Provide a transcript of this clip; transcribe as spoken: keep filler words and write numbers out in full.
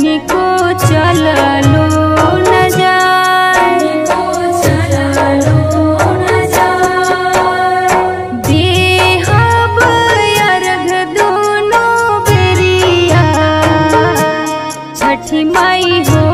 तनिको चललो न जाय, देहब अर्घ दोनों बेरिया, छठी माई हो।